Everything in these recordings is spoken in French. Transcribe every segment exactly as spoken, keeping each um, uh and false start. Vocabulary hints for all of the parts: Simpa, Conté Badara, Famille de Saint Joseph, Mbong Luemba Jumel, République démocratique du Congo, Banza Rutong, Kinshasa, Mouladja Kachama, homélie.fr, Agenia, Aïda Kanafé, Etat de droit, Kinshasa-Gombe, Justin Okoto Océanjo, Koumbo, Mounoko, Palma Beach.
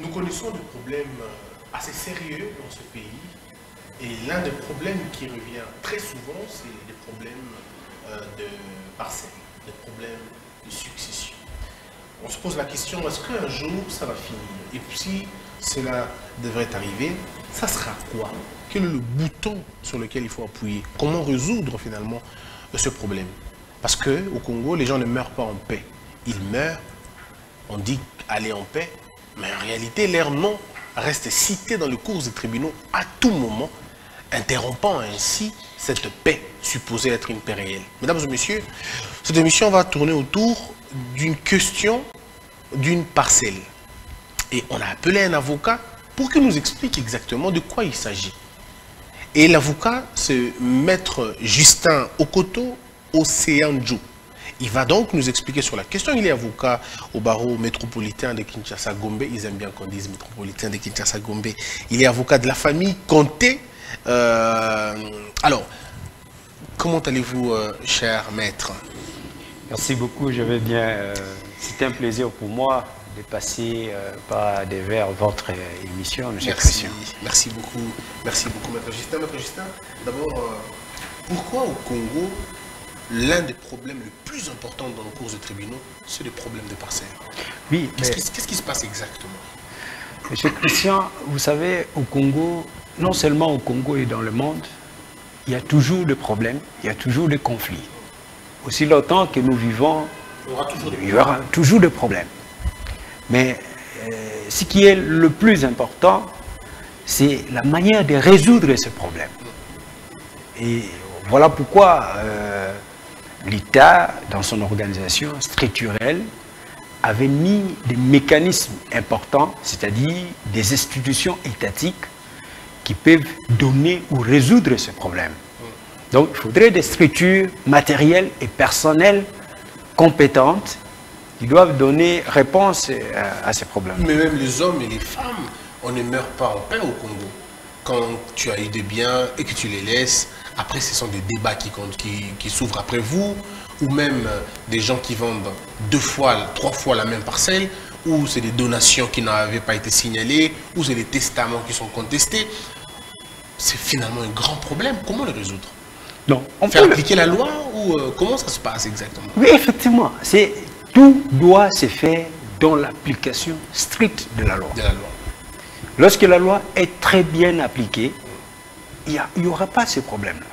nous connaissons des problèmes assez sérieux dans ce pays. Et l'un des problèmes qui revient très souvent, c'est les problèmes de parcelles, les problèmes de succession. On se pose la question, est-ce qu'un jour ça va finir? Et puis si cela devrait arriver, ça sera quoi? Quel est le bouton sur lequel il faut appuyer? Comment résoudre finalement ce problème? Parce qu'au Congo, les gens ne meurent pas en paix. Ils meurent, on dit aller en paix, mais en réalité, leur nom reste cité dans les cours des tribunaux à tout moment, interrompant ainsi cette paix supposée être une paix réelle. Mesdames et messieurs, cette émission va tourner autour d'une question d'une parcelle. Et on a appelé un avocat pour qu'il nous explique exactement de quoi il s'agit. Et l'avocat, c'est Maître Justin Okoto Océanjo. Il va donc nous expliquer sur la question. Il est avocat au barreau métropolitain de Kinshasa-Gombe. Ils aiment bien qu'on dise métropolitain de Kinshasa-Gombe. Il est avocat de la famille Conté. Euh, alors, comment allez-vous, euh, cher maître? Merci beaucoup, je vais bien. Euh, C'est un plaisir pour moi de passer euh, par des vers votre émission. Merci. Merci beaucoup. Merci beaucoup, maître Justin. Maître Justin, d'abord, euh, pourquoi au Congo l'un des problèmes les plus importants dans nos cours de tribunaux, c'est le problème de parcelles? Oui. Qu'est-ce qui, qu'est-ce qui se passe exactement? Monsieur Christian, vous savez, au Congo, non seulement au Congo et dans le monde, il y a toujours des problèmes, il y a toujours des conflits. Aussi longtemps que nous vivons, il y aura toujours des problèmes. Aura toujours des problèmes. Mais euh, ce qui est le plus important, c'est la manière de résoudre ce problème. Et voilà pourquoi... Euh, l'État, dans son organisation structurelle, avait mis des mécanismes importants, c'est-à-dire des institutions étatiques qui peuvent donner ou résoudre ce problème. Donc, il faudrait des structures matérielles et personnelles compétentes qui doivent donner réponse à, à ces problèmes. Mais même les hommes et les femmes, on ne meurt pas en paix au Congo. Quand tu as eu des biens et que tu les laisses, après ce sont des débats qui, qui, qui s'ouvrent après vous, ou même des gens qui vendent deux fois, trois fois la même parcelle, ou c'est des donations qui n'avaient pas été signalées, ou c'est des testaments qui sont contestés. C'est finalement un grand problème. Comment le résoudre? Non, on Faire peut appliquer le... la loi ou euh, comment ça se passe exactement? Oui, effectivement. Tout doit se faire dans l'application stricte de la loi. De la loi. Lorsque la loi est très bien appliquée, il n'y aura pas ce problème-là.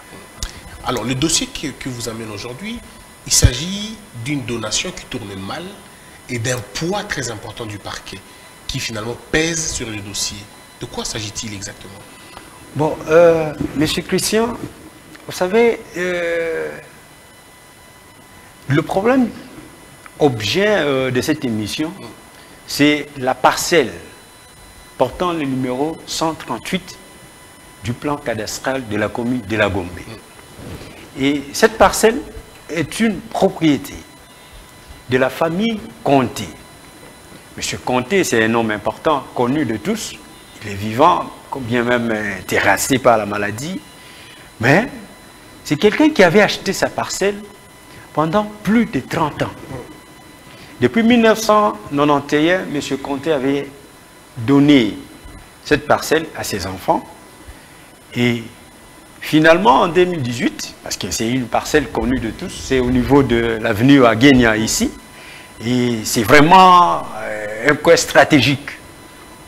Alors, le dossier que, que vous amène aujourd'hui, il s'agit d'une donation qui tourne mal et d'un poids très important du parquet qui finalement pèse sur le dossier. De quoi s'agit-il exactement? Bon, euh, monsieur Christian, vous savez, euh, le problème objet euh, de cette émission, mmh. c'est la parcelle portant le numéro cent trente-huit du plan cadastral de la commune de la Gombe. Et cette parcelle est une propriété de la famille Conté. Monsieur Conté, c'est un homme important, connu de tous. Il est vivant, bien même terrassé par la maladie. Mais c'est quelqu'un qui avait acheté sa parcelle pendant plus de trente ans. Depuis mille neuf cent quatre-vingt-onze, monsieur Conté avait donner cette parcelle à ses enfants et finalement en deux mille dix-huit, parce que c'est une parcelle connue de tous, c'est au niveau de l'avenue Agenia ici, et c'est vraiment euh, un coin stratégique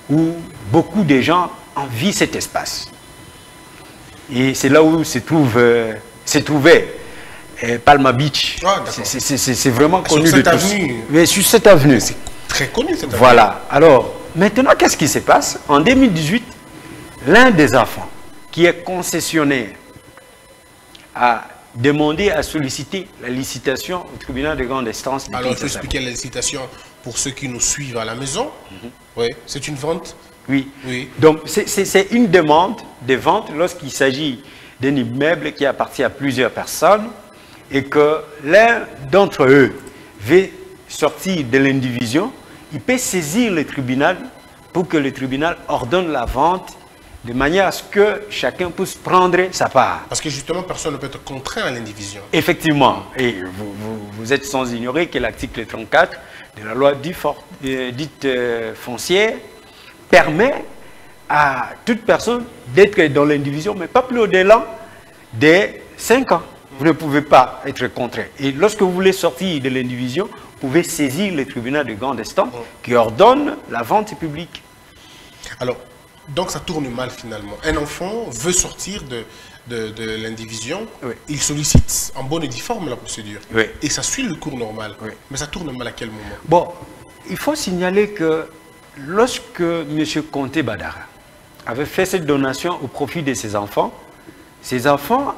où beaucoup de gens envient cet espace, et c'est là où se trouve euh, se trouvait euh, Palma Beach. Ah, c'est vraiment connu sur cette de avenue. Tous mais sur cette avenue, c'est très connu cette avenue. Voilà. Alors maintenant, qu'est-ce qui se passe? En deux mille dix-huit, l'un des enfants qui est concessionnaire a demandé à solliciter la licitation au tribunal de grande instance. Alors, il faut expliquer la licitation pour ceux qui nous suivent à la maison. Mm-hmm. Oui, c'est une vente. Oui. Oui. Donc, c'est une demande de vente lorsqu'il s'agit d'un immeuble qui appartient à plusieurs personnes et que l'un d'entre eux veut sortir de l'indivision. Il peut saisir le tribunal pour que le tribunal ordonne la vente de manière à ce que chacun puisse prendre sa part. Parce que justement, personne ne peut être contraint à l'indivision. Effectivement. Et vous, vous, vous êtes sans ignorer que l'article trente-quatre de la loi dite, for, euh, dite euh, foncière permet à toute personne d'être dans l'indivision, mais pas plus au-delà des cinq ans. Vous ne pouvez pas être contraint. Et lorsque vous voulez sortir de l'indivision, vous pouvez saisir le tribunal de grande instance qui ordonne la vente publique. Alors, donc ça tourne mal finalement. Un enfant veut sortir de, de, de l'indivision, oui. Il sollicite en bonne et due forme la procédure. Oui. Et ça suit le cours normal. Oui. Mais ça tourne mal à quel moment? Bon, il faut signaler que lorsque M. Conté Badara avait fait cette donation au profit de ses enfants, ses enfants,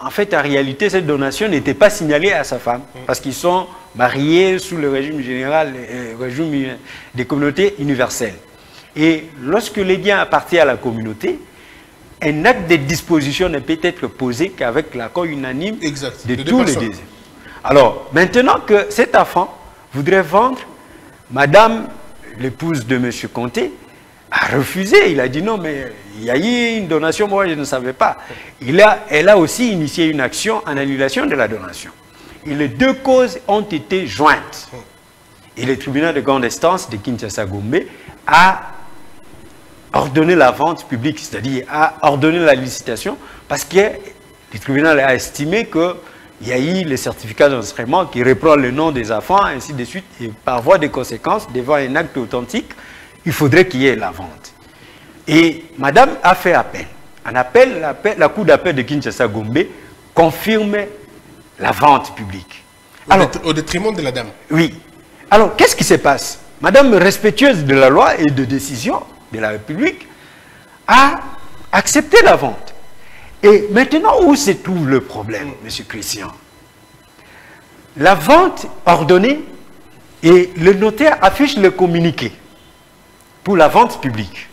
en fait, en réalité, cette donation n'était pas signalée à sa femme, parce qu'ils sont mariés sous le régime général, le régime des communautés universelles. Et lorsque les biens appartiennent à la communauté, un acte de disposition ne peut être posé qu'avec l'accord unanime exact, de, de tous les deux. Alors, maintenant que cet enfant voudrait vendre, madame, l'épouse de M. Conté, a refusé. Il a dit non, mais il y a eu une donation, moi je ne savais pas. Il a, elle a aussi initié une action en annulation de la donation. Et les deux causes ont été jointes. Et le tribunal de grande instance de Kinshasa-Gombe a ordonné la vente publique, c'est-à-dire a ordonné la licitation, parce que le tribunal a estimé que il y a eu les certificats d'enregistrement qui reprend le nom des enfants, ainsi de suite, et par voie de conséquence, devant un acte authentique, il faudrait qu'il y ait la vente. Et madame a fait appel. En appel, appel la Cour d'appel de Kinshasa-Gombe confirme la vente publique. Alors, au détriment de la dame. Oui. Alors, qu'est-ce qui se passe? Madame, respectueuse de la loi et de décision de la République, a accepté la vente. Et maintenant, où se trouve le problème, M. Christian? La vente ordonnée et le notaire affiche le communiqué pour la vente publique,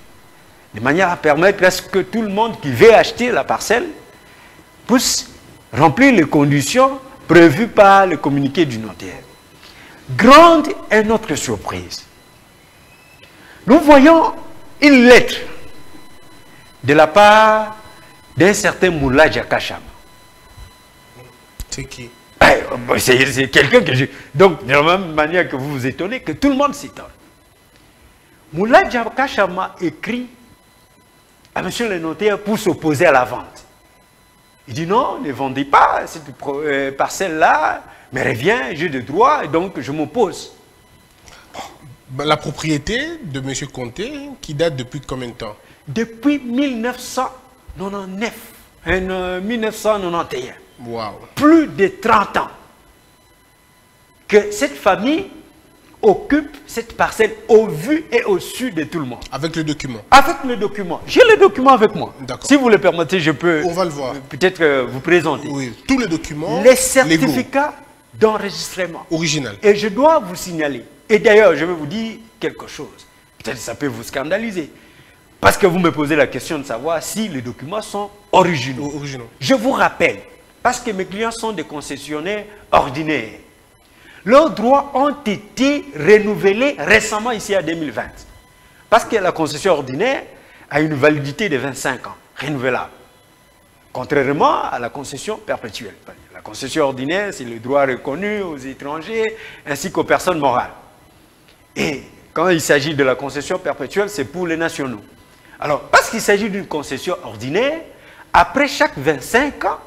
de manière à permettre à ce que tout le monde qui veut acheter la parcelle puisse remplir les conditions prévues par le communiqué du notaire. Grande est notre surprise. Nous voyons une lettre de la part d'un certain Mouladja Kachama. C'est qui? C'est quelqu'un que je... Donc, de la même manière que vous vous étonnez, que tout le monde s'étonne. Mouladja Kachama écrit à M. le notaire pour s'opposer à la vente. Il dit non, ne vendez pas cette parcelle-là, mais reviens, j'ai des droits, et donc je m'oppose. La propriété de M. Conté, qui date depuis combien de temps? Depuis mille neuf cent quatre-vingt-dix-neuf. Wow. Plus de trente ans que cette famille occupe cette parcelle au vu et au su de tout le monde. Avec le document. Avec le document. J'ai le document avec moi. Si vous le permettez, je peux peut-être vous présenter. Oui, tous les documents. Les certificats d'enregistrement. Original. Et je dois vous signaler. Et d'ailleurs, je vais vous dire quelque chose. Peut-être que ça peut vous scandaliser. Parce que vous me posez la question de savoir si les documents sont originaux. originaux. Je vous rappelle, parce que mes clients sont des concessionnaires ordinaires, leurs droits ont été renouvelés récemment ici à deux mille vingt. Parce que la concession ordinaire a une validité de vingt-cinq ans, renouvelable. Contrairement à la concession perpétuelle. La concession ordinaire, c'est le droit reconnu aux étrangers ainsi qu'aux personnes morales. Et quand il s'agit de la concession perpétuelle, c'est pour les nationaux. Alors, parce qu'il s'agit d'une concession ordinaire, après chaque vingt-cinq ans,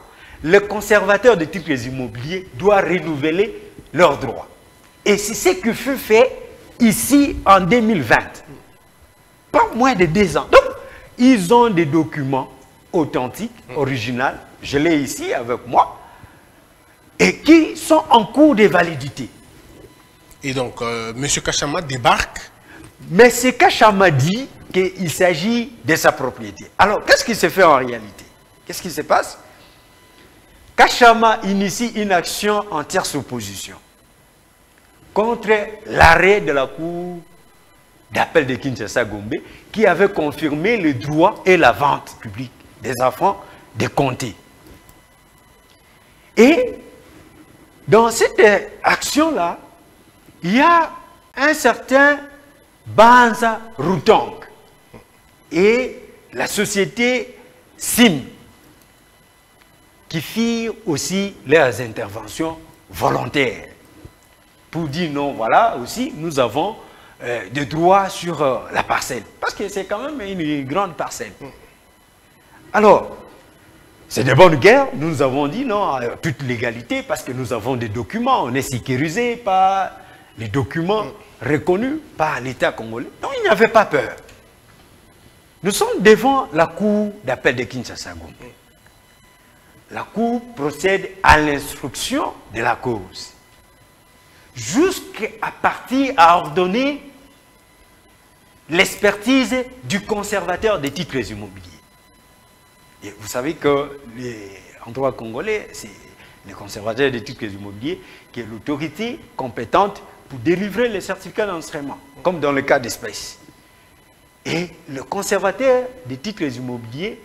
le conservateur de titres immobiliers doit renouveler leurs droits. Et c'est ce qui fut fait ici en deux mille vingt. Pas moins de deux ans. Donc, ils ont des documents authentiques, originaux, je l'ai ici avec moi, et qui sont en cours de validité. Et donc, euh, M. Kachama débarque. Mais M. Kachama dit qu'il s'agit de sa propriété. Alors, qu'est-ce qui se fait en réalité? Qu'est-ce qui se passe? Kachama initie une action en tierce opposition contre l'arrêt de la Cour d'appel de Kinshasa-Gombe qui avait confirmé le droit et la vente publique des enfants des comtés. Et dans cette action-là, il y a un certain Banza Rutong et la société Simpa qui firent aussi leurs interventions volontaires pour dire non, voilà aussi, nous avons euh, de droit sur euh, la parcelle. Parce que c'est quand même une grande parcelle. Alors, c'est de bonne guerre. Nous, nous avons dit non à toute légalité parce que nous avons des documents. On est sécurisé par les documents reconnus par l'État congolais. Donc, il n'y avait pas peur. Nous sommes devant la cour d'appel de Kinshasa-Gombe. La cour procède à l'instruction de la cause, jusqu'à partir à ordonner l'expertise du conservateur des titres immobiliers. Et vous savez que les, en droit congolais, c'est le conservateur des titres immobiliers qui est l'autorité compétente pour délivrer les certificats d'enregistrement, comme dans le cas d'espèces. Et le conservateur des titres immobiliers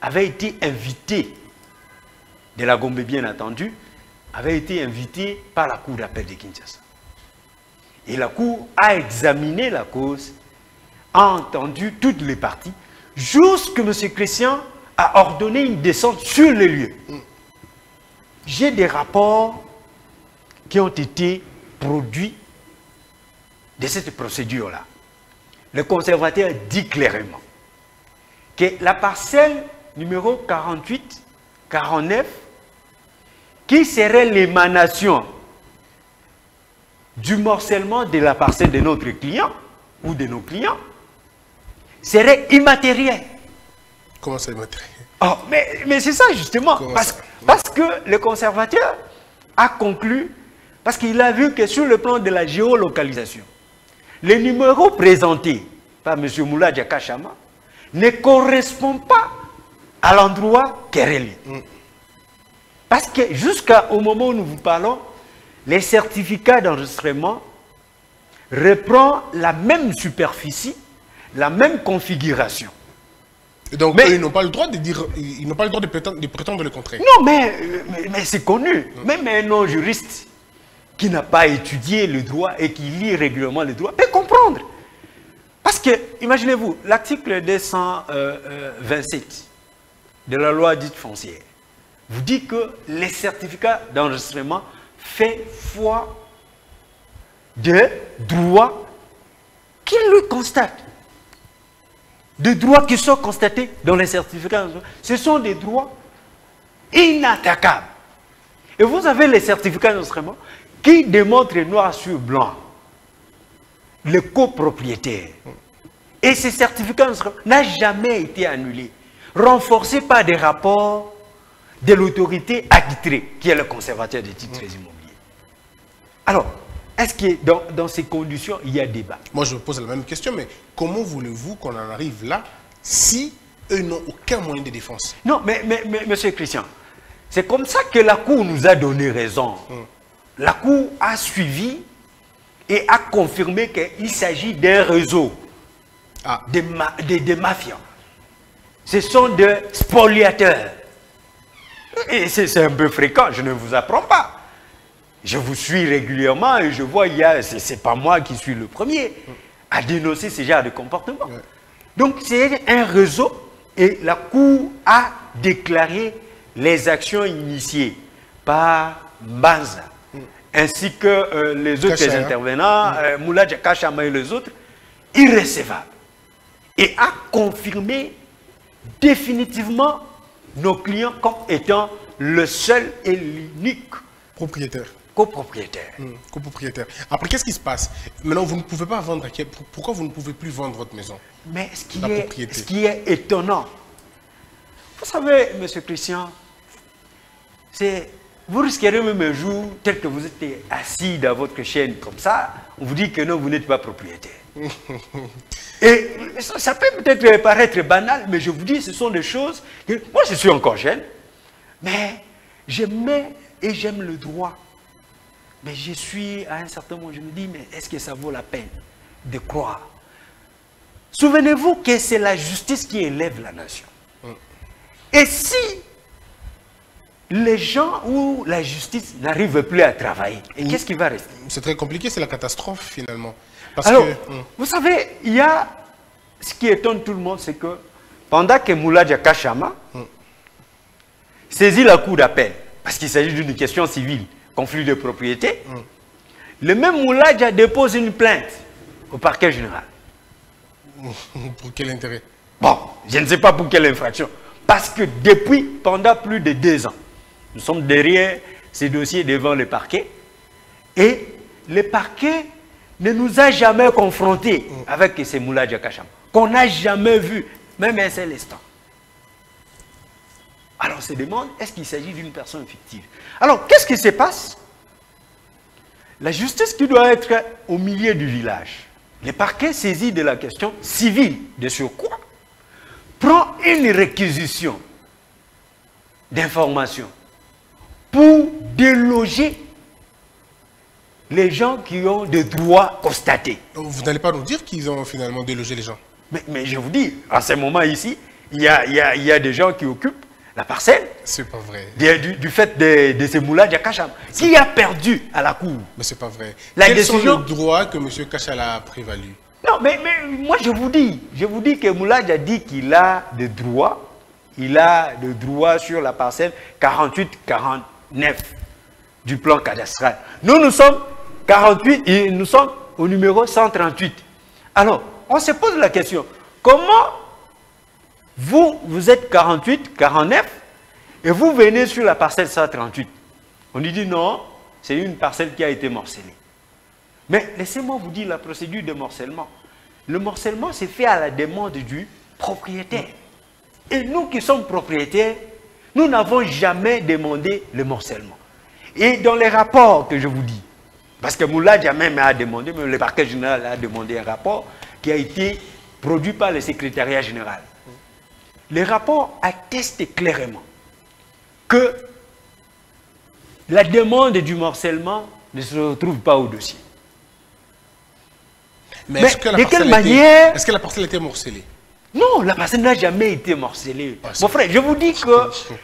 avait été invité de la Gombe, bien entendu, avait été invité par la Cour d'appel de Kinshasa. Et la Cour a examiné la cause, a entendu toutes les parties, jusque M. Christian a ordonné une descente sur les lieux. J'ai des rapports qui ont été produits de cette procédure-là. Le conservateur dit clairement que la parcelle numéro quarante-huit quarante-neuf, qui serait l'émanation du morcellement de la parcelle de notre client ou de nos clients, serait immatériel. Comment c'est immatériel? Oh, mais, mais c'est ça justement, parce, ça parce que le conservateur a conclu, parce qu'il a vu que sur le plan de la géolocalisation, les numéros présentés par M. Mouladja Kachama ne correspondent pas à l'endroit querellé. Mm. Parce que jusqu'au moment où nous vous parlons, les certificats d'enregistrement reprend la même superficie, la même configuration. Et donc, mais, ils n'ont pas le droit de dire, ils n'ont pas le droit de prétendre, de prétendre le contraire. Non, mais, mais, mais c'est connu. Mm. Même un non-juriste qui n'a pas étudié le droit et qui lit régulièrement le droit peut comprendre. Parce que, imaginez-vous, l'article deux cent vingt-sept de la loi dite foncière vous dit que les certificats d'enregistrement fait foi de droits qu'il lui constate. Des droits qui sont constatés dans les certificats d'enregistrement. Ce sont des droits inattaquables. Et vous avez les certificats d'enregistrement qui démontrent noir sur blanc le copropriétaire. Et ces certificats d'enregistrement n'ont jamais été annulés, renforcé par des rapports de l'autorité attitrée, qui est le conservateur des titres immobiliers. Alors, est-ce que dans, dans ces conditions, il y a débat? Moi, je me pose la même question, mais comment voulez-vous qu'on en arrive là si eux n'ont aucun moyen de défense? Non, mais, mais, mais monsieur Christian, c'est comme ça que la Cour nous a donné raison. Hum. La Cour a suivi et a confirmé qu'il s'agit d'un réseau ah. de, ma, de, de mafias. Ce sont des spoliateurs. Et c'est un peu fréquent, je ne vous apprends pas. Je vous suis régulièrement et je vois, ce n'est pas moi qui suis le premier à dénoncer ce genre de comportement. Ouais. Donc c'est un réseau et la Cour a déclaré les actions initiées par Banza, mm. ainsi que euh, les autres Kachaya. intervenants, mm. euh, Mouladja Kachama et les autres, irrécevables. Et a confirmé définitivement nos clients comme étant le seul et l'unique propriétaire. Copropriétaire. Mmh, copropriétaire. Après, qu'est-ce qui se passe? Maintenant, vous ne pouvez pas vendre. Pourquoi vous ne pouvez plus vendre votre maison? Mais ce qui, est, ce qui est étonnant, vous savez, monsieur Christian, c'est vous risquerez même un jour, tel que vous êtes assis dans votre chaîne comme ça, on vous dit que non, vous n'êtes pas propriétaire. Et ça, ça peut peut-être paraître banal, mais je vous dis, ce sont des choses que, moi, je suis encore jeune, mais j'aimais et j'aime le droit. Mais je suis, à un certain moment, je me dis, mais est-ce que ça vaut la peine de croire? Souvenez-vous que c'est la justice qui élève la nation. Et si les gens où la justice n'arrive plus à travailler, et qu'est-ce qui va rester? C'est très compliqué, c'est la catastrophe, finalement. Parce Alors, que, hum. vous savez, il y a ce qui étonne tout le monde, c'est que pendant que Mouladja Kachama hum. saisit la cour d'appel, parce qu'il s'agit d'une question civile, conflit de propriété, hum. le même Mouladja dépose une plainte au parquet général. Pour quel intérêt? Bon, je ne sais pas pour quelle infraction. Parce que depuis, pendant plus de deux ans, nous sommes derrière ces dossiers devant le parquet. Et le parquet ne nous a jamais confrontés avec ces Mouladja Kachama, qu'on n'a jamais vu, même un seul instant. Alors on se demande, est-ce qu'il s'agit d'une personne fictive? Alors, qu'est-ce qui se passe? La justice qui doit être au milieu du village, le parquet saisi de la question civile de surcroît, prend une réquisition d'informations pour déloger les gens qui ont des droits constatés. Vous n'allez pas nous dire qu'ils ont finalement délogé les gens? Mais, mais je vous dis, à ce moment ici, il y a, il y a, il y a des gens qui occupent la parcelle. C'est pas vrai. De, du, du fait de, de ces Mouladja Kachama, qui a perdu à la cour. Mais c'est pas vrai. La Quels décision... sont les droits que M. Kachala a prévalu? Non, mais, mais moi je vous dis, je vous dis que Mouladja dit qu'il a des droits, il a des droits sur la parcelle quarante-huit quarante-neuf du plan cadastral. Nous, nous sommes quarante-huit et nous sommes au numéro cent trente-huit. Alors, on se pose la question, comment... Vous, vous êtes quarante-huit, quarante-neuf, et vous venez sur la parcelle cent trente-huit. On lui dit non, c'est une parcelle qui a été morcelée. Mais laissez-moi vous dire la procédure de morcellement. Le morcellement, c'est fait à la demande du propriétaire. Et nous qui sommes propriétaires, nous n'avons jamais demandé le morcellement. Et dans les rapports que je vous dis, parce que Mouladja même a demandé, même le parquet général a demandé un rapport qui a été produit par le secrétariat général. Les rapports attestent clairement que la demande du morcellement ne se retrouve pas au dossier. Mais, Mais que la de quelle manière... Est-ce que la parcelle était morcelée? Non, la parcelle n'a jamais été morcelée. Ah, mon frère, je vous dis que...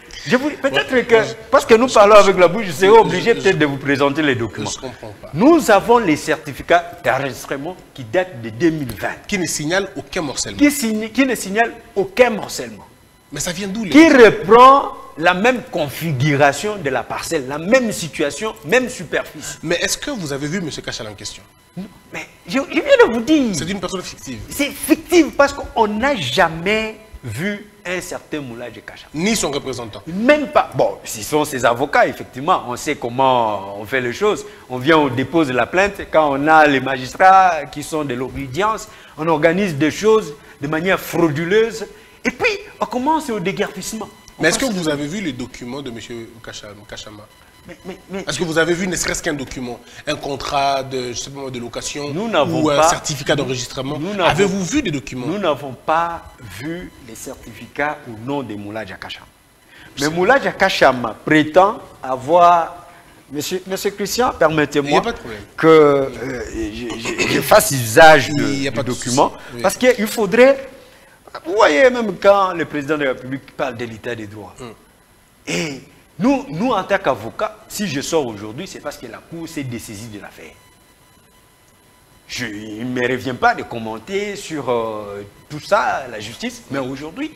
Peut-être ouais, que... Je, parce que nous parlons avec la bouche, je serai obligé peut-être de vous présenter les documents. Je comprends pas. Nous avons les certificats d'enregistrement qui datent de deux mille vingt. Qui ne signalent aucun morcellement. Qui, signe, qui ne signalent aucun morcellement. Mais ça vient d'où? Qui reprend la même configuration de la parcelle, la même situation, même superficie. Mais est-ce que vous avez vu M. Kachal en question? Non, mais je, je viens de vous dire... C'est une personne fictive. C'est fictive parce qu'on n'a jamais vu un certain Mouladja Kachama. Ni son représentant. Même pas. Bon, s'ils sont ses avocats, effectivement, on sait comment on fait les choses. On vient, on dépose la plainte. Quand on a les magistrats qui sont de l'obédience, on organise des choses de manière frauduleuse. Et puis, on commence au déguerpissement. Mais est-ce que vous avez vu les documents de M. Kachama? Mais, mais, mais, Est-ce que vous avez vu ne serait-ce qu'un document, un contrat de, je sais pas, de location nous ou pas, un certificat d'enregistrement? Avez-vous vu des documents? Nous n'avons pas vu les certificats au nom de Mouladja Kachama. Mais Mouladja Kachama prétend avoir... Monsieur, Monsieur Christian, permettez-moi que euh, je, je, je fasse usage de, du document. Oui. Parce qu'il faudrait... Vous voyez, même quand le président de la République parle de l'état des droits, hum. et... Nous, nous, en tant qu'avocats, si je sors aujourd'hui, c'est parce que la Cour s'est dessaisie de l'affaire. Il ne me revient pas de commenter sur euh, tout ça, la justice, mais aujourd'hui,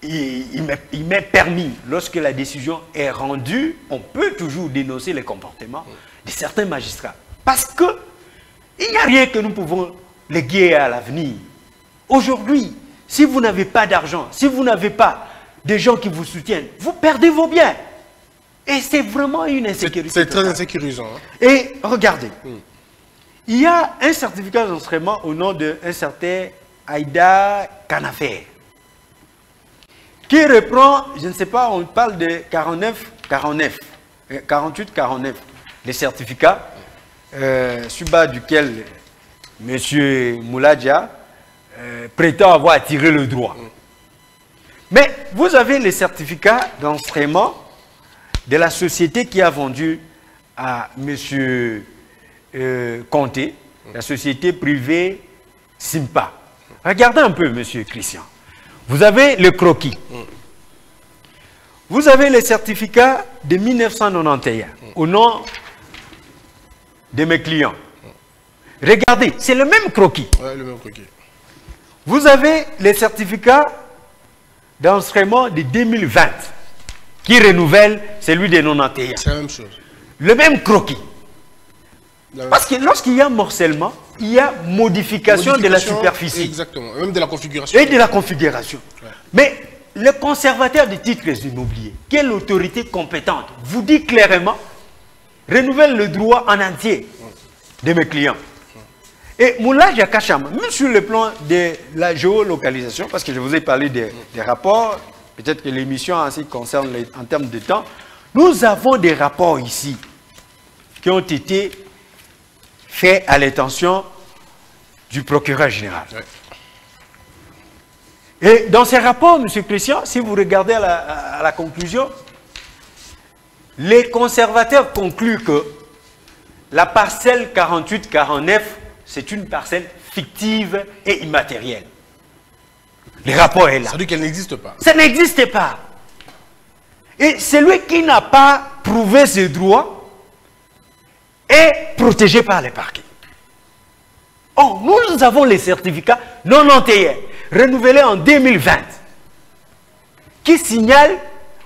il, il m'est permis, lorsque la décision est rendue, on peut toujours dénoncer les comportements de certains magistrats. Parce qu'il n'y a rien que nous pouvons léguer à l'avenir. Aujourd'hui, si vous n'avez pas d'argent, si vous n'avez pas des gens qui vous soutiennent, vous perdez vos biens. Et c'est vraiment une insécurité. C'est très insécurisant. Hein. Et regardez, mm. il y a un certificat d'enregistrement au nom d'un certain Aïda Kanafé qui reprend, je ne sais pas, on parle de quarante-neuf, quarante-neuf, quarante-huit, quarante-neuf, les certificats euh, sur bas duquel M. Mouladja euh, prétend avoir attiré le droit. Mm. Mais vous avez les certificats d'enregistrement de la société qui a vendu à M. Euh, Conté, la société privée Simpa. Regardez un peu, M. Christian. Vous avez le croquis. Vous avez les certificats de mille neuf cent quatre-vingt-onze au nom de mes clients. Regardez, c'est le même croquis. Ouais, le même croquis. Vous avez les certificats d'enregistrement de deux mille vingt qui renouvelle celui de quatre-vingt-onze. C'est la même chose. Le même croquis. Parce que lorsqu'il y a morcellement, il y a modification, modification de la superficie. Exactement, et même de la configuration. Et de la configuration. Ouais. Mais le conservateur des titres immobiliers, quelle autorité compétente vous dit clairement, renouvelle le droit en entier de mes clients. Et Mouladja Kachama, même sur le plan de la géolocalisation, parce que je vous ai parlé des, des rapports, peut-être que l'émission ainsi concerne les, en termes de temps, nous avons des rapports ici qui ont été faits à l'attention du procureur général. Oui. Et dans ces rapports, M. Christian, si vous regardez à la, à la conclusion, les conservateurs concluent que la parcelle quarante-huit quarante-neuf, c'est une parcelle fictive et immatérielle. Le rapport est là. Ça veut dire qu'elle n'existe pas. Ça n'existe pas. Et celui qui n'a pas prouvé ce droit est protégé par les parquets. Or, nous avons les certificats non antérieurs, renouvelés en deux mille vingt, qui signalent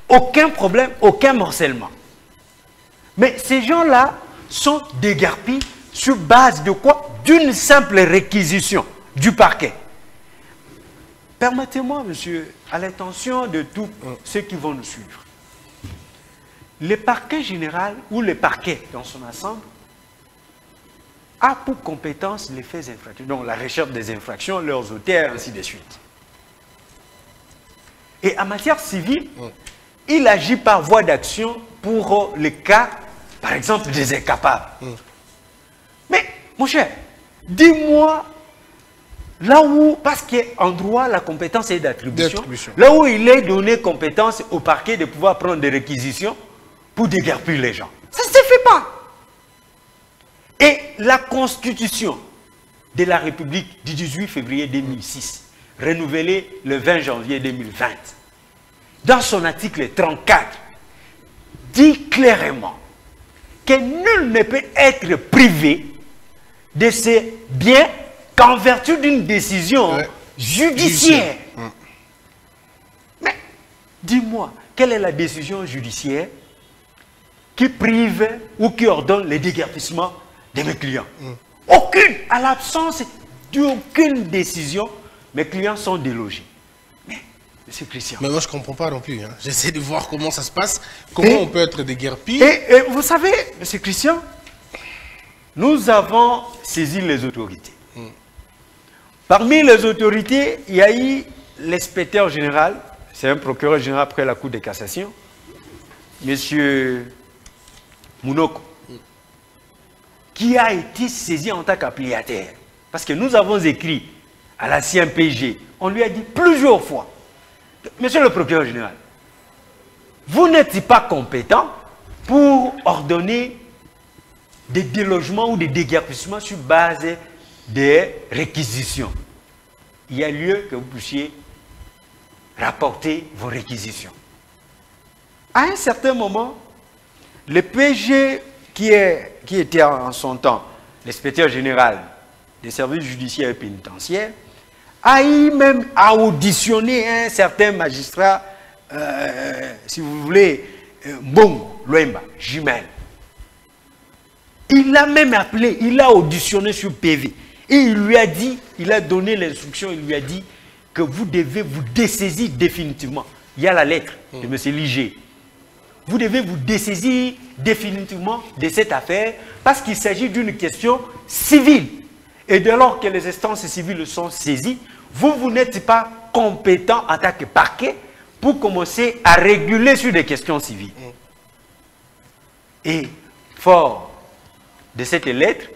aucun problème, aucun morcellement. Mais ces gens-là sont déguerpis sur base de quoi? D'une simple réquisition du parquet. Permettez-moi, monsieur, à l'attention de tous ceux qui vont nous suivre. Le parquet général ou le parquet dans son ensemble a pour compétence les faits infractifs, donc la recherche des infractions, leurs auteurs, ainsi de suite. Et en matière civile, il agit par voie d'action pour les cas, par exemple, des incapables. Mais, mon cher, dis-moi, là où, parce qu'en droit, la compétence est d'attribution, là où il est donné compétence au parquet de pouvoir prendre des réquisitions pour déguerpir les gens. Ça ne se fait pas. Et la Constitution de la République du dix-huit février deux mille six, renouvelée le vingt janvier deux mille vingt, dans son article trente-quatre, dit clairement que nul ne peut être privé de ses biens qu'en vertu d'une décision ouais. judiciaire. Mmh. Mais dis-moi, quelle est la décision judiciaire qui prive ou qui ordonne le déguerpissement de mes clients? Mmh. Aucune, à l'absence d'aucune décision, mes clients sont délogés. Mais, monsieur Christian... Mais moi, je ne comprends pas non plus. Hein. J'essaie de voir comment ça se passe, comment et, on peut être déguerpi. Et, et vous savez, monsieur Christian, nous avons saisi les autorités. Mmh. Parmi les autorités, il y a eu l'inspecteur général, c'est un procureur général après la Cour de cassation, M. Mounoko, mmh. qui a été saisi en tant qu'appliataire. Parce que nous avons écrit à la C M P G, on lui a dit plusieurs fois, monsieur le procureur général, vous n'êtes pas compétent pour ordonner des délogements ou des déguerpissements sur base des réquisitions. Il y a lieu que vous puissiez rapporter vos réquisitions. À un certain moment, le P G qui, est, qui était en son temps l'inspecteur général des services judiciaires et pénitentiaires a eu même à auditionner un certain magistrat, euh, si vous voulez, euh, Mbong Luemba Jumel. Il l'a même appelé, il l'a auditionné sur P V. Et il lui a dit, il a donné l'instruction, il lui a dit que vous devez vous dessaisir définitivement. Il y a la lettre de M. Ligé. Vous devez vous dessaisir définitivement de cette affaire parce qu'il s'agit d'une question civile. Et dès lors que les instances civiles sont saisies, vous, vous n'êtes pas compétent en tant que parquet pour commencer à réguler sur des questions civiles. Et fort de cette lettre,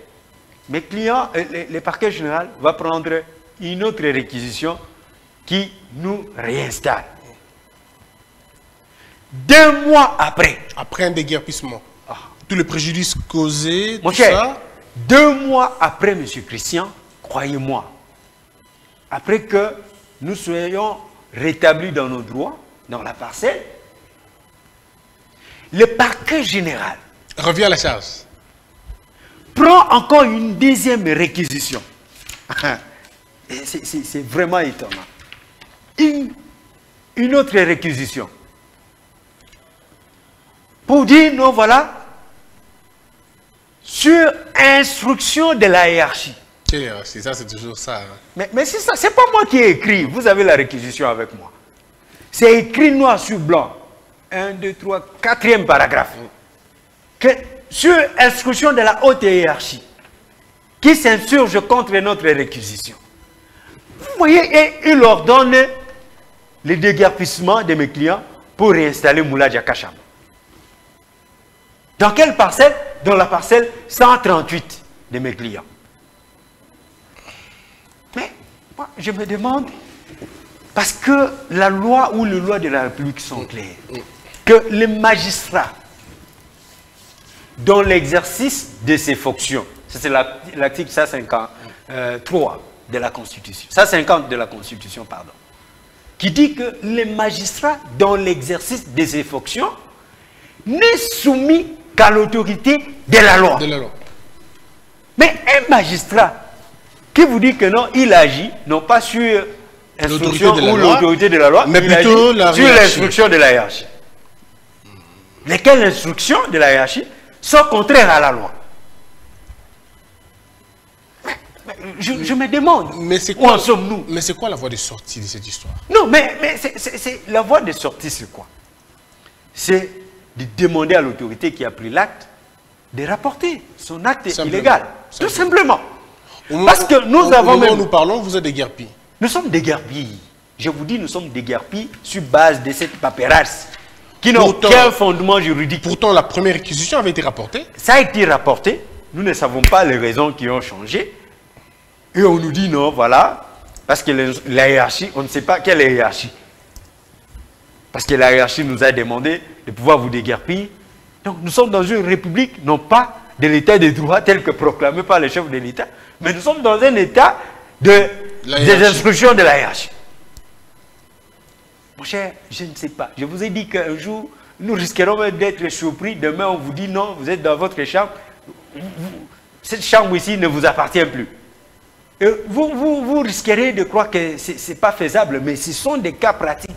mes clients, le parquet général va prendre une autre réquisition qui nous réinstalle. Deux mois après. Après un déguerpissement. Ah. Tout le préjudice causé, tout cher, ça. Deux mois après, M. Christian, croyez-moi, après que nous soyons rétablis dans nos droits, dans la parcelle, le parquet général revient à la charge. Prends encore une deuxième réquisition. C'est vraiment étonnant. Une, une autre réquisition. Pour dire, non, voilà, sur instruction de la hiérarchie. C'est ça, c'est toujours ça. Hein. Mais, mais c'est ça, c'est pas moi qui ai écrit. Vous avez la réquisition avec moi. C'est écrit noir sur blanc. Un, deux, trois, quatrième paragraphe. Mm. Que, sur instruction de la haute hiérarchie, qui s'insurge contre notre réquisition. Vous voyez, et il ordonne le déguerpissement de mes clients pour réinstaller Mouladja Kachama. Dans quelle parcelle? Dans la parcelle cent trente-huit de mes clients. Mais moi, je me demande, parce que la loi ou les lois de la République sont claires, que les magistrats, dans l'exercice de ses fonctions, c'est l'article cent cinquante-trois de la Constitution, cent cinquante de la Constitution, pardon, qui dit que les magistrats, dans l'exercice de ses fonctions, n'est soumis qu'à l'autorité de la loi. De la loi. Mais un magistrat qui vous dit que non, il agit, non pas sur l'instruction ou l'autorité de la loi, mais plutôt sur l'instruction de la hiérarchie. Lesquelles instructions de la hiérarchie sont contraires à la loi. Je, je me demande, mais quoi, où en sommes-nous? Mais c'est quoi la voie de sortie de cette histoire? Non, mais, mais c'est, c'est, c'est, la voie de sortie, c'est quoi? C'est de demander à l'autorité qui a pris l'acte de rapporter son acte simplement. illégal. Simplement. Tout simplement. Au Parce que nous au, avons... Au même... nous parlons, vous êtes déguerpis. Nous sommes déguerpis. Je vous dis, nous sommes déguerpis sur base de cette paperasse qui n'a aucun fondement juridique. Pourtant, la première réquisition avait été rapportée. Ça a été rapporté. Nous ne savons pas les raisons qui ont changé. Et on nous dit non, voilà, parce que le, la hiérarchie, on ne sait pas quelle est la hiérarchie. Parce que la hiérarchie nous a demandé de pouvoir vous déguerpir. Donc nous sommes dans une république, non pas de l'état de droit tel que proclamé par le chef de l'état, mais nous sommes dans un état de, des instructions de la hiérarchie. Mon cher, je ne sais pas. Je vous ai dit qu'un jour, nous risquerons d'être surpris. Demain, on vous dit non, vous êtes dans votre chambre. Cette chambre ici ne vous appartient plus. Vous, vous, vous risquerez de croire que ce n'est pas faisable, mais ce sont des cas pratiques.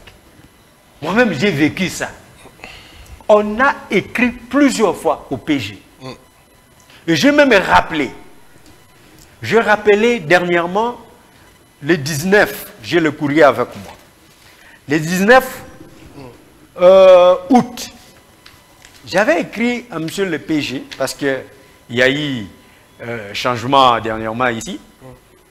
Moi-même, j'ai vécu ça. On a écrit plusieurs fois au P G. Et j'ai même rappelé. Je rappelais dernièrement le dix-neuf, j'ai le courrier avec moi. Le dix-neuf euh, août, j'avais écrit à monsieur le P G, parce qu'il y a eu euh, changement dernièrement ici,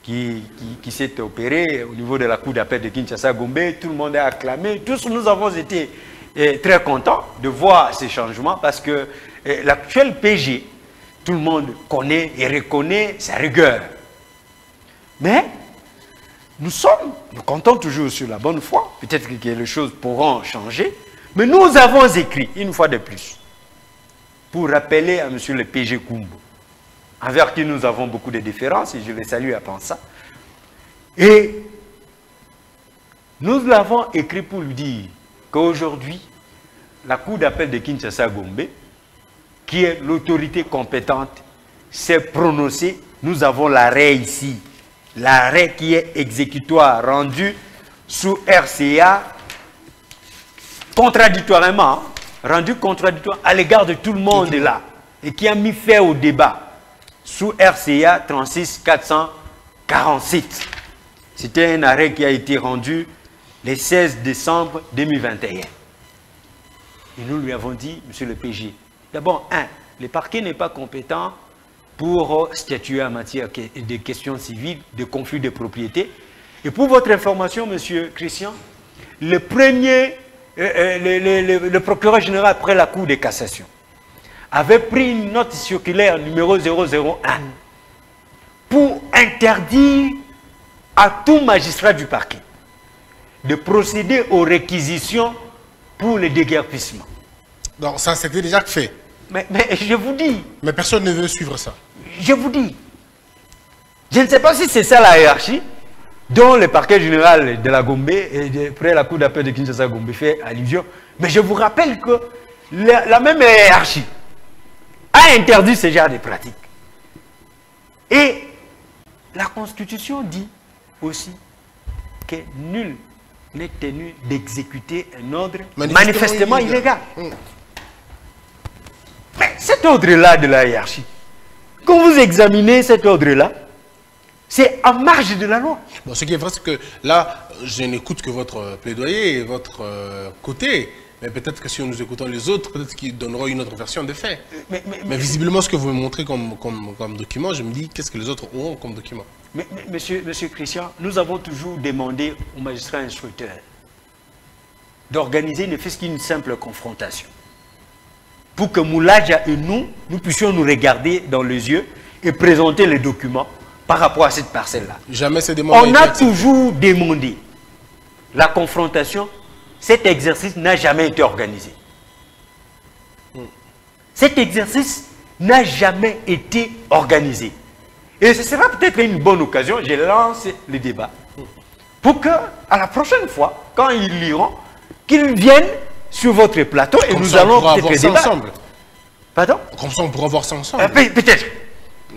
qui, qui, qui s'est opéré au niveau de la cour d'appel de Kinshasa-Gombe. Tout le monde a acclamé. Tous nous avons été eh, très contents de voir ces changements parce que eh, l'actuel P G, tout le monde connaît et reconnaît sa rigueur. Mais nous sommes, nous comptons toujours sur la bonne foi. Peut-être que les choses pourront changer. Mais nous avons écrit, une fois de plus, pour rappeler à monsieur le P G Koumbo, envers qui nous avons beaucoup de différences, et je les salue avant ça. Et nous l'avons écrit pour lui dire qu'aujourd'hui, la Cour d'appel de Kinshasa-Gombe, qui est l'autorité compétente, s'est prononcée. Nous avons l'arrêt ici, l'arrêt qui est exécutoire, rendu sous R C A, contradictoirement, rendu contradictoire à l'égard de tout le monde là, et qui a mis fin au débat. Sous R C A trente-six quatre cent quarante-sept. C'était un arrêt qui a été rendu le seize décembre deux mille vingt et un. Et nous lui avons dit, monsieur le P J, d'abord, un, le parquet n'est pas compétent pour statuer en matière de questions civiles, de conflits de propriété. Et pour votre information, monsieur Christian, le premier, euh, le, le, le, le procureur général après la Cour de cassation, avait pris une note circulaire numéro zéro zéro un pour interdire à tout magistrat du parquet de procéder aux réquisitions pour le déguerpissement. Donc ça, c'était déjà fait. Mais, mais je vous dis... Mais personne ne veut suivre ça. Je vous dis, je ne sais pas si c'est ça la hiérarchie dont le parquet général de la Gombe et de, près la cour d'appel de Kinshasa-Gombe fait allusion. Mais je vous rappelle que la, la même hiérarchie a interdit ce genre de pratiques. Et la Constitution dit aussi que nul n'est tenu d'exécuter un ordre manifestement, manifestement illégal. illégal. Mmh. Mais cet ordre-là de la hiérarchie, Quand vous examinez cet ordre-là, c'est en marge de la loi. Bon, ce qui est vrai, c'est que là, je n'écoute que votre plaidoyer et votre euh, côté. Mais peut-être que si nous écoutons les autres, peut-être qu'ils donneront une autre version des faits. Mais, mais, mais visiblement, ce que vous me montrez comme, comme, comme document, je me dis, qu'est-ce que les autres auront comme document? Mais, mais, monsieur, monsieur Christian, nous avons toujours demandé aux magistrats instructeurs d'organiser ne fût-ce qu'une simple confrontation, pour que Mouladja et nous, nous puissions nous regarder dans les yeux et présenter les documents par rapport à cette parcelle-là. Jamais ces demandes. On a toujours demandé la confrontation. Cet exercice n'a jamais été organisé. Cet exercice n'a jamais été organisé. Et ce sera peut-être une bonne occasion, je lance le débat, pour que, à la prochaine fois, quand ils liront, qu'ils viennent sur votre plateau et nous allons peut-être débattre ensemble. Pardon? Comme ça, on pourra voir ça ensemble. Euh, peut-être.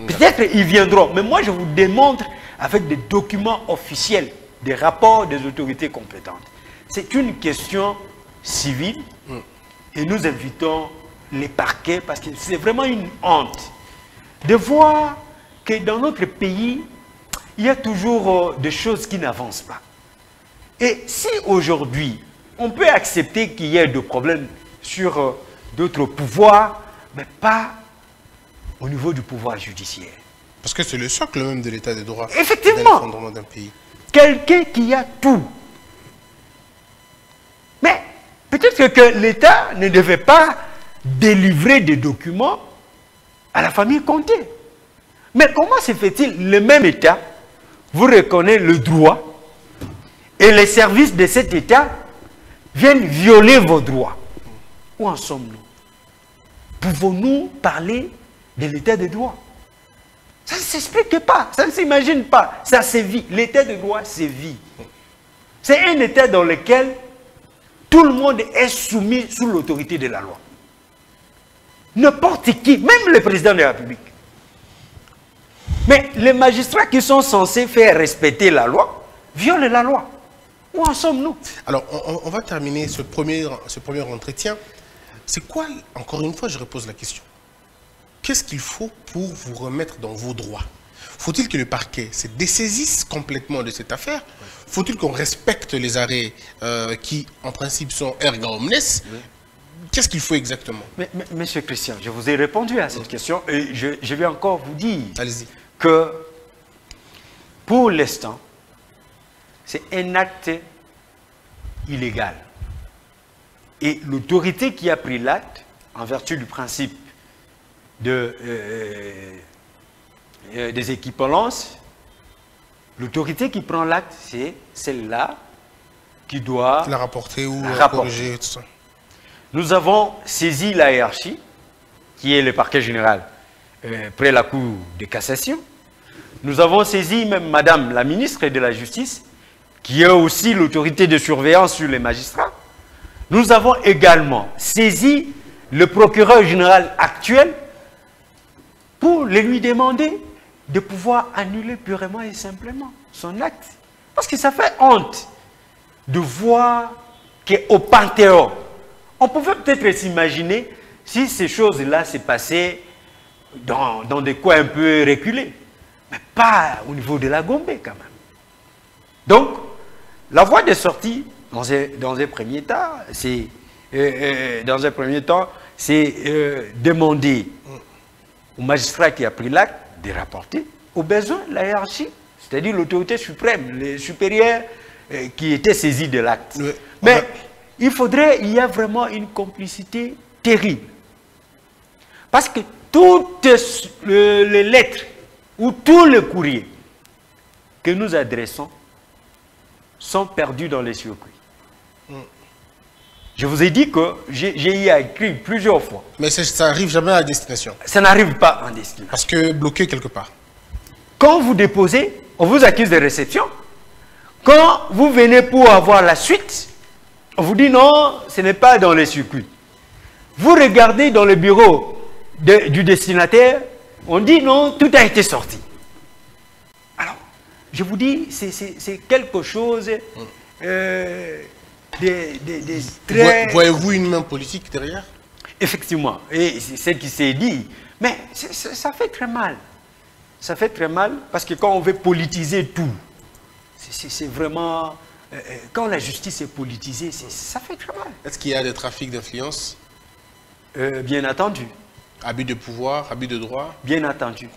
Peut-être ils viendront. Mais moi, je vous démontre avec des documents officiels, des rapports des autorités compétentes. C'est une question civile et nous invitons les parquets parce que c'est vraiment une honte de voir que dans notre pays, il y a toujours des choses qui n'avancent pas. Et si aujourd'hui, on peut accepter qu'il y ait des problèmes sur d'autres pouvoirs, mais pas au niveau du pouvoir judiciaire. Parce que c'est le socle même de l'état de droit. Effectivement. D'un pays. Quelqu'un qui a tout. Mais peut-être que l'État ne devait pas délivrer des documents à la famille Conté. Mais comment se fait-il le même État vous reconnaît le droit et les services de cet État viennent violer vos droits? Où en sommes-nous? Pouvons-nous parler de l'État de droit? Ça ne s'explique pas, ça ne s'imagine pas, ça sévit. L'État de droit sévit. C'est un État dans lequel tout le monde est soumis sous l'autorité de la loi. N'importe qui, même le président de la République. Mais les magistrats qui sont censés faire respecter la loi, violent la loi. Où en sommes-nous? Alors, on, on va terminer ce premier, ce premier entretien. C'est quoi, encore une fois, je repose la question. Qu'est-ce qu'il faut pour vous remettre dans vos droits? Faut-il que le parquet se dessaisisse complètement de cette affaire? Faut-il qu'on respecte les arrêts euh, qui, en principe, sont erga omnes? Qu'est-ce qu'il faut exactement? mais, mais, Monsieur Christian, je vous ai répondu à cette oui. question et je, je vais encore vous dire que pour l'instant, c'est un acte illégal. Et l'autorité qui a pris l'acte, en vertu du principe de... Euh, Euh, des équivalences, l'autorité qui prend l'acte, c'est celle-là qui doit la rapporter ou la rapporter. Corriger tout ça. Nous avons saisi la hiérarchie, qui est le parquet général, euh, près la cour de cassation. Nous avons saisi même Madame la ministre de la Justice, qui est aussi l'autorité de surveillance sur les magistrats. Nous avons également saisi le procureur général actuel pour les lui demander de pouvoir annuler purement et simplement son acte. Parce que ça fait honte de voir qu'au Panthéon, on pouvait peut-être s'imaginer si ces choses-là s'est passées dans, dans des coins un peu reculés, mais pas au niveau de la Gombe quand même. Donc, la voie de sortie, dans un, dans un premier temps, c'est euh, euh, euh, demander au magistrat qui a pris l'acte de rapporter au besoin la hiérarchie, c'est-à-dire l'autorité suprême, les supérieurs euh, qui étaient saisis de l'acte. Oui, mais va... il faudrait, il y a vraiment une complicité terrible. Parce que toutes euh, les lettres ou tous les courriers que nous adressons sont perdus dans les circuits. Mm. Je vous ai dit que j'ai y écrit plusieurs fois. Mais ça n'arrive jamais à destination. Ça n'arrive pas en destination. Parce que bloqué quelque part. Quand vous déposez, on vous accuse de réception. Quand vous venez pour avoir la suite, on vous dit non, ce n'est pas dans les circuits. Vous regardez dans le bureau de, du destinataire, on dit non, tout a été sorti. Alors, je vous dis, c'est quelque chose... Euh, Des, des, des très... Voyez-vous une main politique derrière? Effectivement, et c'est ce qui s'est dit Mais ça fait très mal. Ça fait très mal parce que quand on veut politiser tout, c'est vraiment... Euh, quand la justice est politisée, est, ça fait très mal. Est-ce qu'il y a des trafics d'influence? euh, Bien entendu. Abus de pouvoir, abus de droit? Bien entendu.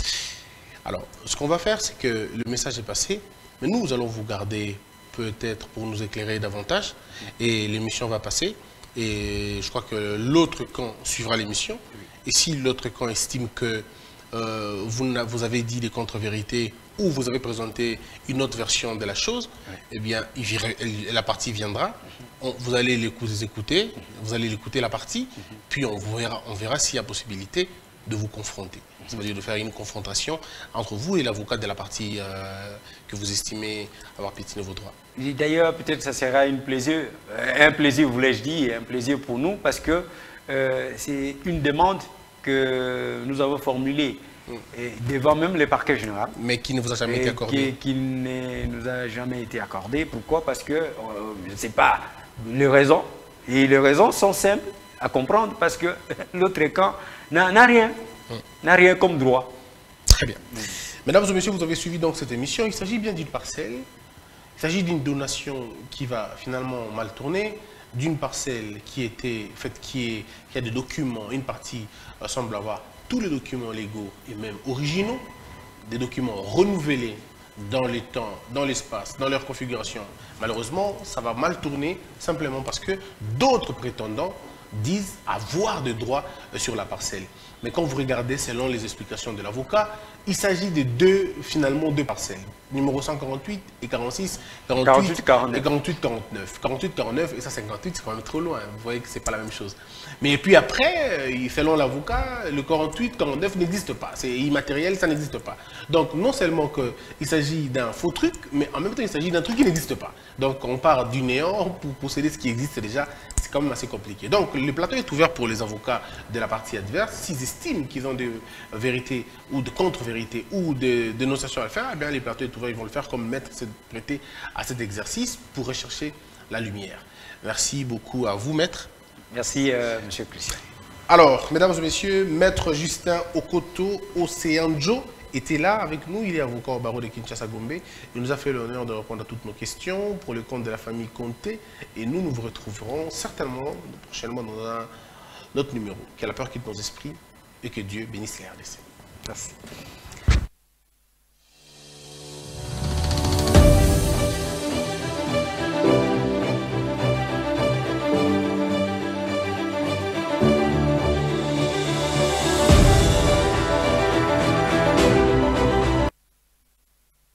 Alors, ce qu'on va faire, c'est que le message est passé, mais nous, nous allons vous garder peut-être pour nous éclairer davantage, et l'émission va passer, et je crois que l'autre camp suivra l'émission, et si l'autre camp estime que euh, vous, vous avez dit des contre-vérités, ou vous avez présenté une autre version de la chose, oui. eh bien, il, la partie viendra. Mm-hmm. on, vous allez les écouter, mm-hmm. vous allez l'écouter la partie, mm-hmm. puis on verra, on verra s'il y a possibilité de vous confronter. Mm-hmm. C'est-à-dire de faire une confrontation entre vous et l'avocat de la partie euh, que vous estimez avoir piétiné vos droits. D'ailleurs, peut-être ça sera une plaisir, un plaisir, voulais-je dire, un plaisir pour nous, parce que euh, c'est une demande que nous avons formulée. Et devant même le parquet général. Mais qui ne vous a jamais été accordé. Qui, qui ne nous a jamais été accordé. Pourquoi? Parce que, euh, je ne sais pas, les raisons. Et les raisons sont simples à comprendre parce que l'autre camp n'a rien. Hum. N'a rien comme droit. Très bien. Hum. Mesdames et messieurs, vous avez suivi donc cette émission. Il s'agit bien d'une parcelle. Il s'agit d'une donation qui va finalement mal tourner. D'une parcelle qui était faite, qui, est, qui a des documents. Une partie euh, semble avoir tous les documents légaux et même originaux, des documents renouvelés dans les temps, dans l'espace, dans leur configuration. Malheureusement, ça va mal tourner simplement parce que d'autres prétendants disent avoir des droits sur la parcelle. Mais quand vous regardez, selon les explications de l'avocat, il s'agit de deux, finalement, deux parcelles. Numéro cent quarante-huit et quarante-six, quarante-huit, quarante-huit, quarante-neuf. Et quarante-huit, quarante-neuf. quarante-huit, quarante-neuf et cent cinquante-huit, c'est quand même trop loin. Vous voyez que ce n'est pas la même chose. Mais puis après, selon l'avocat, le quarante-huit, quarante-neuf n'existe pas. C'est immatériel, ça n'existe pas. Donc, non seulement qu'il s'agit d'un faux truc, mais en même temps, il s'agit d'un truc qui n'existe pas. Donc, on part du néant pour posséder ce qui existe déjà. C'est quand même assez compliqué. Donc, le plateau est ouvert pour les avocats de la partie adverse. S'ils estiment qu'ils ont des vérités ou de contre-vérités ou des dénonciations à faire, eh bien, les plateaux est ouvert, ils vont le faire comme maître s'est prêté à cet exercice pour rechercher la lumière. Merci beaucoup à vous, maître. Merci, euh, monsieur Christian. Alors, mesdames et messieurs, maître Justin Okoto Océanjo était là avec nous. Il est avocat au barreau de Kinshasa-Gombe. Il nous a fait l'honneur de répondre à toutes nos questions pour le compte de la famille Conté. Et nous, nous vous retrouverons certainement prochainement dans un autre numéro. Que la peur quitte nos esprits et que Dieu bénisse les R D C. Merci.